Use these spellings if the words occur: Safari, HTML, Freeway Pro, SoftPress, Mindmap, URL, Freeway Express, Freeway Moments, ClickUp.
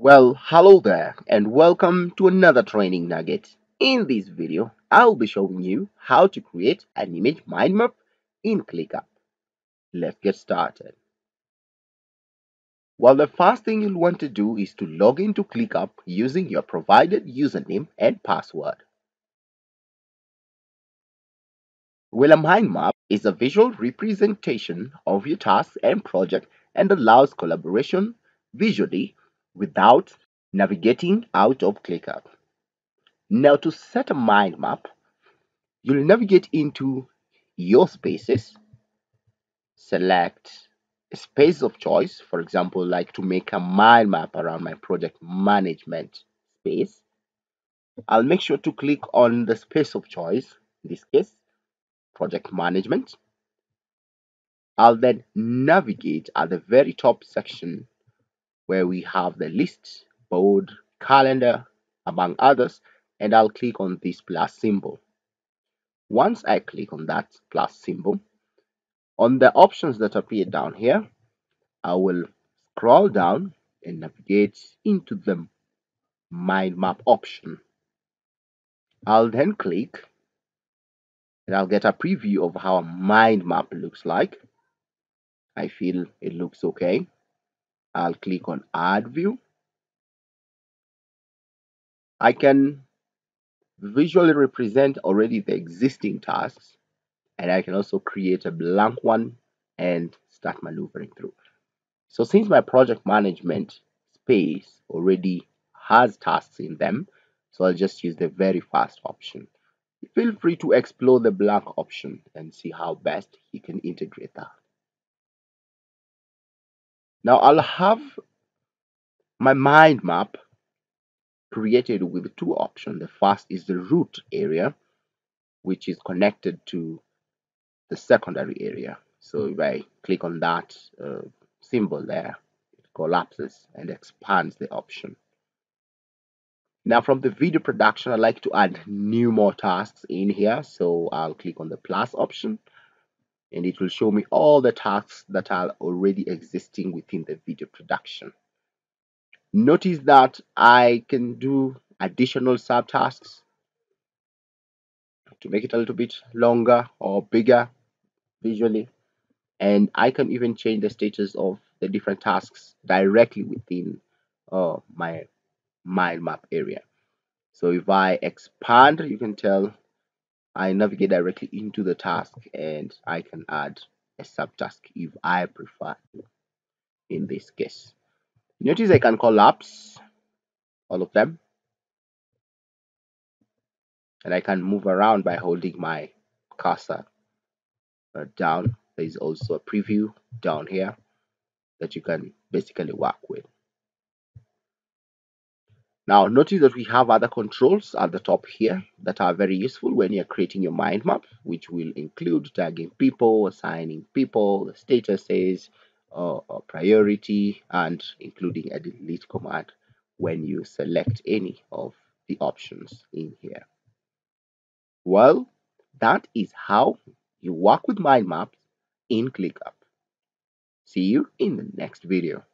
Well, hello there and welcome to another training nugget. In this video, I'll be showing you how to create an image mind map in ClickUp. Let's get started. Well, the first thing you'll want to do is to log into ClickUp using your provided username and password. Well, a mind map is a visual representation of your tasks and project and allows collaboration visually without navigating out of ClickUp. Now, to set a mind map, you'll navigate into your spaces, select a space of choice. For example, like to make a mind map around my project management space, I'll make sure to click on the space of choice, in this case, project management. I'll then navigate at the very top section where we have the list, board, calendar, among others, and I'll click on this plus symbol. Once I click on that plus symbol, on the options that appear down here, I will scroll down and navigate into the mind map option. I'll then click and I'll get a preview of how a mind map looks like. I feel it looks okay. I'll click on Add View. I can visually represent already the existing tasks, and I can also create a blank one and start maneuvering through. So since my project management space already has tasks in them, so I'll just use the very first option. Feel free to explore the blank option and see how best you can integrate that. Now I'll have my mind map created with two options. The first is the root area, which is connected to the secondary area. So if I click on that symbol there, it collapses and expands the option. Now from the video production, I like to add more tasks in here. So I'll click on the plus option, and it will show me all the tasks that are already existing within the video production. Notice that I can do additional subtasks to make it a little bit longer or bigger visually, and I can even change the status of the different tasks directly within my mind map area. So if I expand, you can tell I navigate directly into the task and I can add a subtask if I prefer to, in this case. Notice I can collapse all of them, and I can move around by holding my cursor down. There is also a preview down here that you can basically work with. Now notice that we have other controls at the top here that are very useful when you're creating your mind map, which will include tagging people, assigning people, statuses, or priority, and including a delete command when you select any of the options in here. Well, that is how you work with mind maps in ClickUp. See you in the next video.